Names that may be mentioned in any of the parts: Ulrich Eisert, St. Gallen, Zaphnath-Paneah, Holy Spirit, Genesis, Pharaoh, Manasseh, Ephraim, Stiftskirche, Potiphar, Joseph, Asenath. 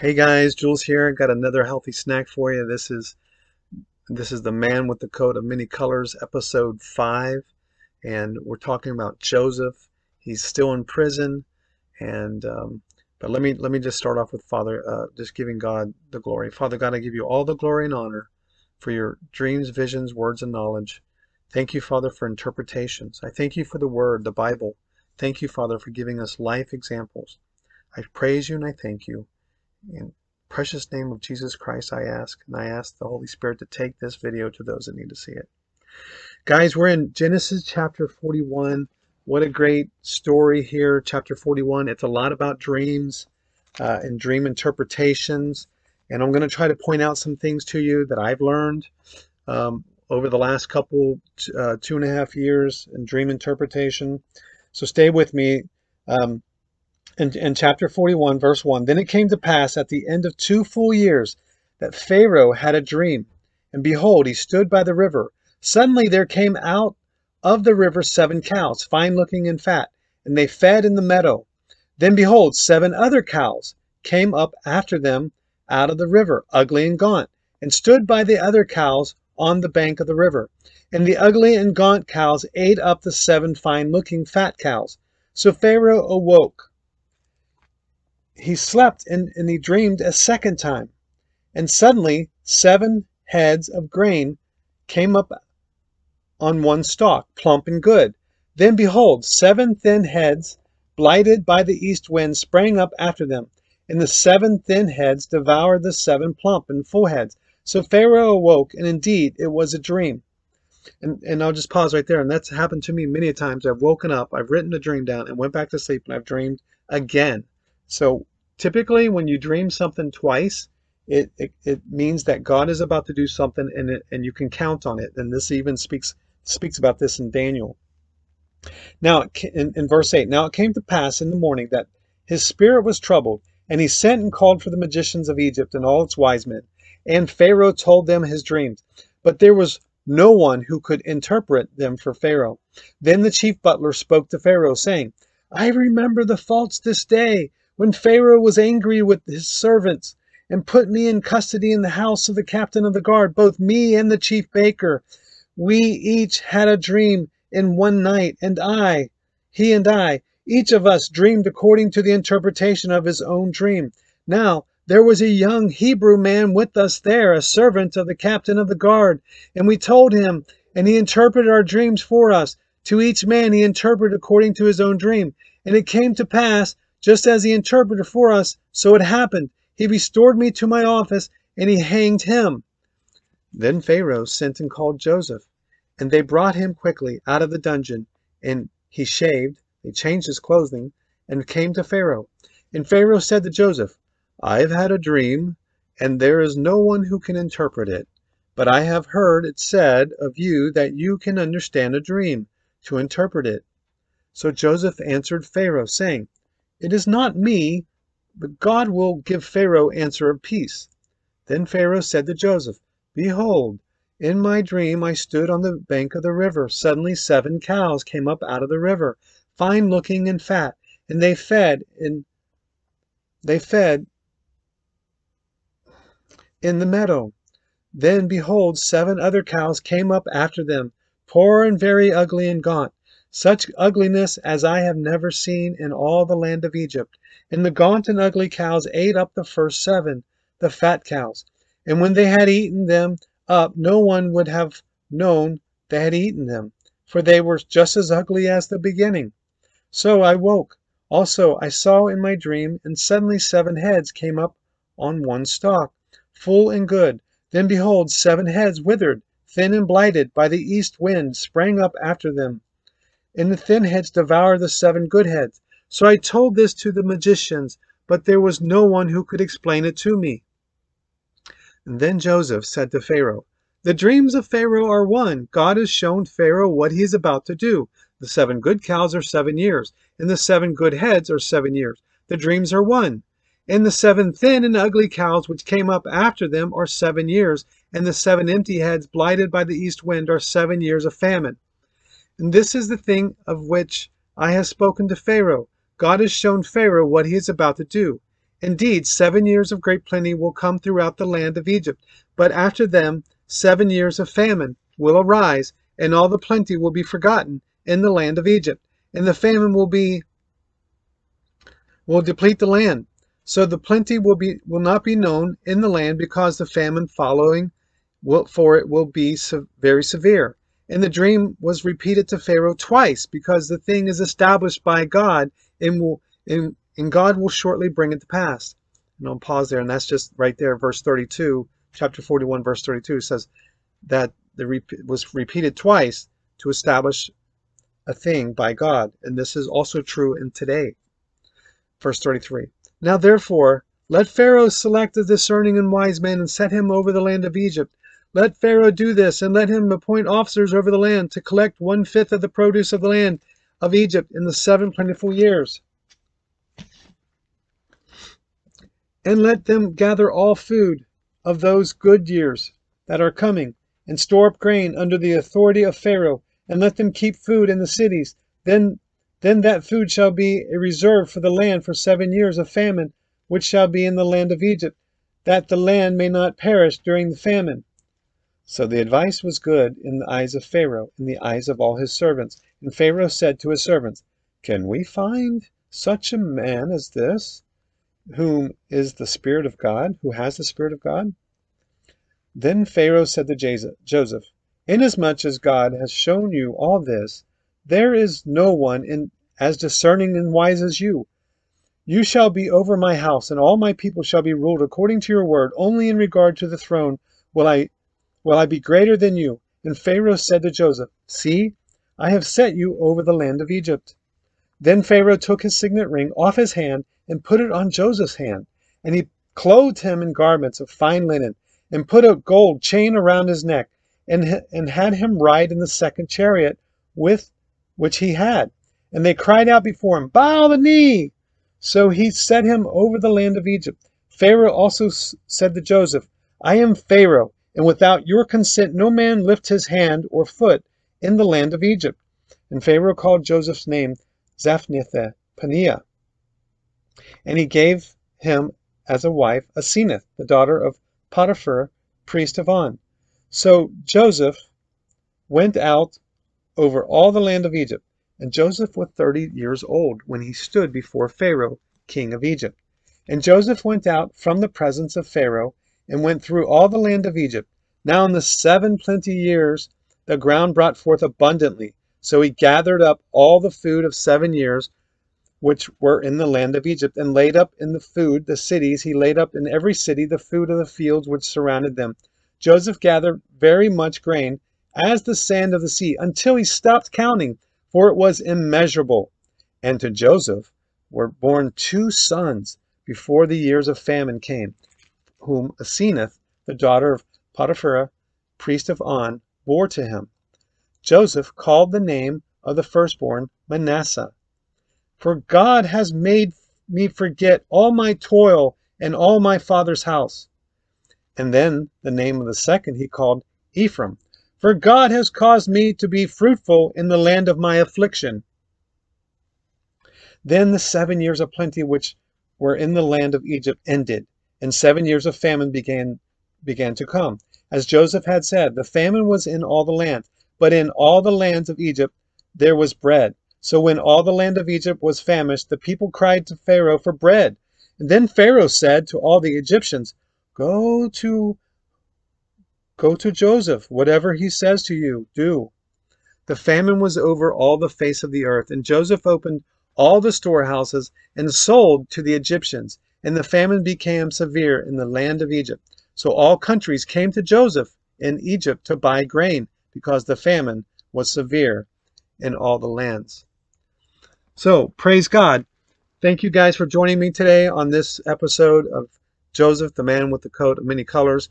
Hey guys, Jules here. Got another healthy snack for you. This is the Man with the Coat of Many Colors, episode 5, and we're talking about Joseph. He's still in prison, and but let me just start off with Father, just giving God the glory. Father God, I give you all the glory and honor for your dreams, visions, words, and knowledge. Thank you, Father, for interpretations. I thank you for the Word, the Bible. Thank you, Father, for giving us life examples. I praise you and I thank you. In the precious name of Jesus Christ I ask, and I ask the Holy Spirit to take this video to those that need to see it. Guys, we're in Genesis chapter 41. What a great story here, chapter 41. It's a lot about dreams and dream interpretations. And I'm going to try to point out some things to you that I've learned over the last couple 2.5 years in dream interpretation. So stay with me. In chapter 41, verse 1, Then it came to pass at the end of 2 full years that Pharaoh had a dream, and behold, he stood by the river. Suddenly there came out of the river 7 cows, fine-looking and fat, and they fed in the meadow. Then behold, 7 other cows came up after them out of the river, ugly and gaunt, and stood by the other cows on the bank of the river. And the ugly and gaunt cows ate up the 7 fine-looking fat cows. So Pharaoh awoke. He slept and he dreamed a 2nd time. And suddenly 7 heads of grain came up on one stalk, plump and good. Then behold, 7 thin heads, blighted by the east wind, sprang up after them. And the 7 thin heads devoured the 7 plump and full heads. So Pharaoh awoke, and indeed it was a dream. And I'll just pause right there. And that's happened to me many times. I've woken up, I've written a dream down, and went back to sleep, and I've dreamed again. So typically when you dream something twice, it means that God is about to do something, and you can count on it. And this even speaks about this in Daniel. Now in verse 8, Now it came to pass in the morning that his spirit was troubled, and he sent and called for the magicians of Egypt and all its wise men. And Pharaoh told them his dreams, but there was no one who could interpret them for Pharaoh. Then the chief butler spoke to Pharaoh, saying, I remember the faults this day, when Pharaoh was angry with his servants, and put me in custody in the house of the captain of the guard, both me and the chief baker. We each had a dream in one night, and he and I, each of us dreamed according to the interpretation of his own dream. Now there was a young Hebrew man with us there, a servant of the captain of the guard, and we told him, and he interpreted our dreams for us. To each man he interpreted according to his own dream. And it came to pass, just as he interpreted for us, so it happened. He restored me to my office, and he hanged him. Then Pharaoh sent and called Joseph, and they brought him quickly out of the dungeon. And he shaved, they changed his clothing, and came to Pharaoh. And Pharaoh said to Joseph, I have had a dream, and there is no one who can interpret it. But I have heard it said of you that you can understand a dream, to interpret it. So Joseph answered Pharaoh, saying, It is not me, but God will give Pharaoh answer of peace. Then Pharaoh said to Joseph, Behold, in my dream I stood on the bank of the river. Suddenly 7 cows came up out of the river, fine-looking and fat, and they fed in the meadow. Then, behold, 7 other cows came up after them, poor and very ugly and gaunt, such ugliness as I have never seen in all the land of Egypt. And the gaunt and ugly cows ate up the first 7, the fat cows. And when they had eaten them up, no one would have known they had eaten them, for they were just as ugly as the beginning. So I woke. Also I saw in my dream, and suddenly 7 heads came up on one stalk, full and good. Then behold, 7 heads withered, thin and blighted by the east wind, sprang up after them. And the thin heads devoured the 7 good heads. So I told this to the magicians, but there was no one who could explain it to me. And then Joseph said to Pharaoh, The dreams of Pharaoh are one. God has shown Pharaoh what he is about to do. The 7 good cows are 7 years, and the 7 good heads are 7 years. The dreams are one. And the 7 thin and ugly cows which came up after them are 7 years, and the 7 empty heads blighted by the east wind are 7 years of famine. And this is the thing of which I have spoken to Pharaoh. God has shown Pharaoh what he is about to do. Indeed, 7 years of great plenty will come throughout the land of Egypt, but after them 7 years of famine will arise, and all the plenty will be forgotten in the land of Egypt, and the famine will deplete the land. So the plenty will not be known in the land, because the famine following will be very severe. And the dream was repeated to Pharaoh twice, because the thing is established by God, and God will shortly bring it to pass. And I'll pause there, and that's just right there, verse 32, chapter 41, verse 32 says that was repeated twice to establish a thing by God, and this is also true in today. Verse 33. Now therefore, let Pharaoh select a discerning and wise man, and set him over the land of Egypt. Let Pharaoh do this, and let him appoint officers over the land to collect 1/5 of the produce of the land of Egypt in the 7 plentiful years. And let them gather all food of those good years that are coming, and store up grain under the authority of Pharaoh, and let them keep food in the cities. Then that food shall be a reserve for the land for 7 years of famine, which shall be in the land of Egypt, that the land may not perish during the famine. So the advice was good in the eyes of Pharaoh, in the eyes of all his servants. And Pharaoh said to his servants, Can we find such a man as this, whom is the Spirit of God, who has the Spirit of God? Then Pharaoh said to Joseph, Inasmuch as God has shown you all this, there is no one as discerning and wise as you. You shall be over my house, and all my people shall be ruled according to your word. Only in regard to the throne will I be greater than you. And Pharaoh said to Joseph, See, I have set you over the land of Egypt. Then Pharaoh took his signet ring off his hand and put it on Joseph's hand, and he clothed him in garments of fine linen, and put a gold chain around his neck, and had him ride in the second chariot with which he had. And they cried out before him, Bow the knee! So he set him over the land of Egypt. Pharaoh also said to Joseph, I am Pharaoh, and without your consent no man lift his hand or foot in the land of Egypt. And Pharaoh called Joseph's name Zaphnath-Paneah, and he gave him as a wife Asenath, the daughter of Potiphar, priest of On. So Joseph went out over all the land of Egypt, and Joseph was 30 years old when he stood before Pharaoh, king of Egypt. And Joseph went out from the presence of Pharaoh, and went through all the land of Egypt. Now in the 7 plenty years the ground brought forth abundantly, so he gathered up all the food of 7 years which were in the land of Egypt, and laid up in the food the cities. He laid up in every city the food of the fields which surrounded them. Joseph gathered very much grain, as the sand of the sea, until he stopped counting, for it was immeasurable. And to Joseph were born 2 sons before the years of famine came, whom Asenath, the daughter of Potiphar, priest of On, bore to him. Joseph called the name of the firstborn Manasseh, for God has made me forget all my toil and all my father's house. And then the name of the second he called Ephraim, for God has caused me to be fruitful in the land of my affliction. Then the 7 years of plenty which were in the land of Egypt ended, and 7 years of famine began to come. As Joseph had said, the famine was in all the land, but in all the lands of Egypt there was bread. So when all the land of Egypt was famished, the people cried to Pharaoh for bread. And then Pharaoh said to all the Egyptians, Go to Joseph. Whatever he says to you, do. The famine was over all the face of the earth, and Joseph opened all the storehouses and sold to the Egyptians. And the famine became severe in the land of Egypt. So all countries came to Joseph in Egypt to buy grain, because the famine was severe in all the lands. So, praise God. Thank you guys for joining me today on this episode of Joseph, the Man with the Coat of Many Colors.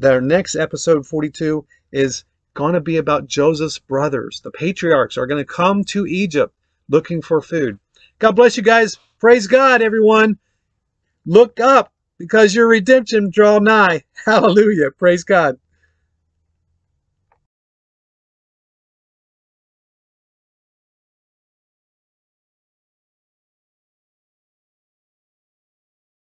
Their next episode, 42, is going to be about Joseph's brothers. The patriarchs are going to come to Egypt looking for food. God bless you guys. Praise God, everyone. Look up, because your redemption draw nigh. Hallelujah. Praise God.